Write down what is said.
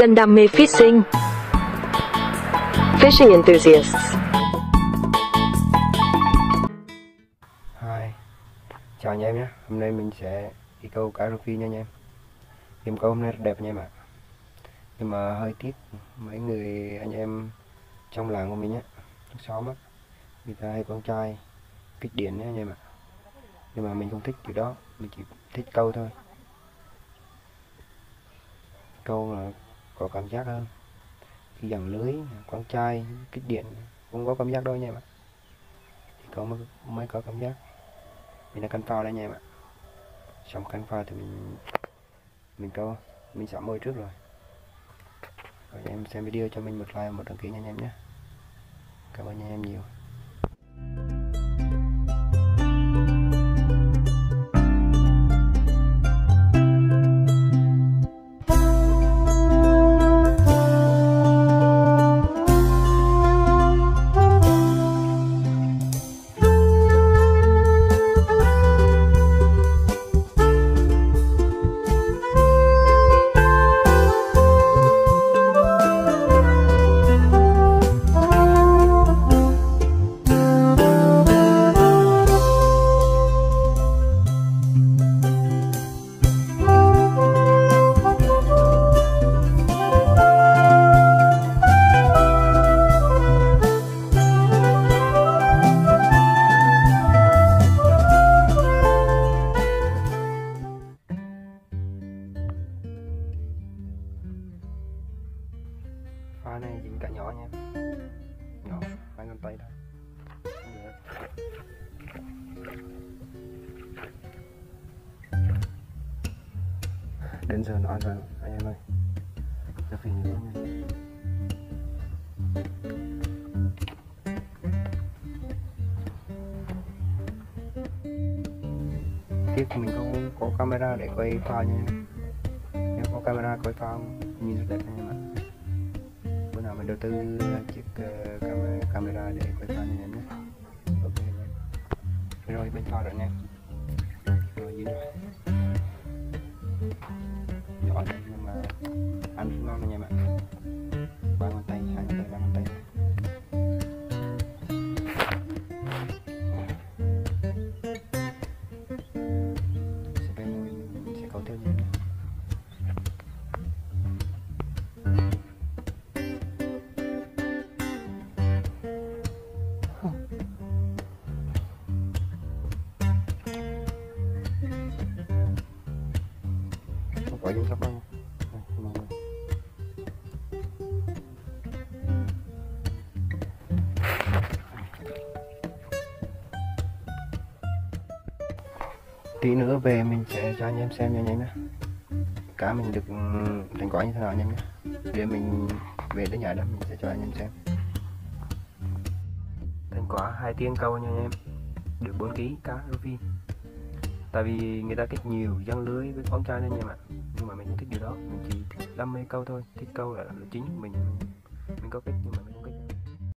Dân đam mê fishing, fishing enthusiasts. Hi, chào anh em nhé. Hôm nay mình sẽ đi câu cá rô phi nha anh em. Điểm câu hôm nay rất đẹp nha em ạ. Nhưng mà hơi tiếc mấy người anh em trong làng của mình á, xóm á, người ta hay con trai kích điện nha anh em ạ. Nhưng mà mình không thích điều đó, mình chỉ thích câu thôi. Câu là có cảm giác hơn. Khi dòng lưới, con trai, kích điện cũng có cảm giác đâu nha em ạ. Thì câu mới có cảm giác. Mình đã canh phao đây nha em ạ. Xong canh phao thì mình câu, mình xả môi trước rồi. Rồi em xem video cho mình một like, một đăng ký nha anh em nhé. Cảm ơn anh em nhiều. Phá này dính cả nhỏ nha, nhỏ hai ngón tay thôi. Đến giờ nó ăn rồi anh em ơi, nó phình nữa nha. Tiếc mình không có camera để quay phao nha. Nếu có camera quay phao nhìn rất đẹp nha. Mình đầu tư chiếc camera để quay phao cho em nhé. Ok, rồi bên phao rồi nha. Rồi dưới rồi. Nhỏ đi nhưng mà ăn rất ngon nha em ạ. Ba ngón tay, hai ngón tay, ba ngón tay. Mình sẽ câu tiếp nha em nhé. Quay đi sắp đây. Tí nữa về mình sẽ cho anh em xem nha anh em nhé. Cá mình được thành quả như thế nào anh em nhé. Để mình về đến nhà đó mình sẽ cho anh em xem. Thành quả 2 tiếng câu nha anh em. Được 4 kg cá rô phi. Tại vì người ta kết nhiều dân lưới với con trai nên nha em ạ. Nhưng mà mình không thích điều đó, mình chỉ đam mê câu thôi, thích câu là chính của mình.